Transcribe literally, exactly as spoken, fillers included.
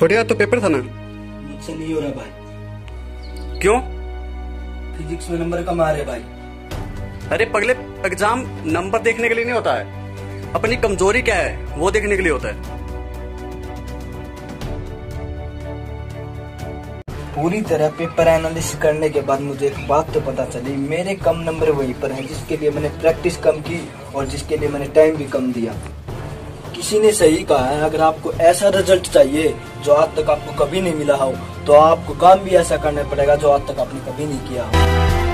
छोटे यार तो पेपर था ना, मुझसे नहीं हो रहा भाई। क्यों? फिजिक्स में नंबर कम आ रहे भाई। अरे पगले, एग्जाम नंबर देखने के लिए नहीं होता है, अपनी कमजोरी क्या है वो देखने के लिए होता है। पूरी तरह पेपर एनालिसिस करने के बाद मुझे एक बात तो पता चली, मेरे कम नंबर वहीं पर हैं जिसके लिए मैंने प्रैक्टिस कम की और जिसके लिए मैंने टाइम भी कम दिया। किसी ने सही कहा है, अगर आपको ऐसा रिजल्ट चाहिए जो आज तक आपको कभी नहीं मिला हो तो आपको काम भी ऐसा करना पड़ेगा जो आज तक आपने कभी नहीं किया हो।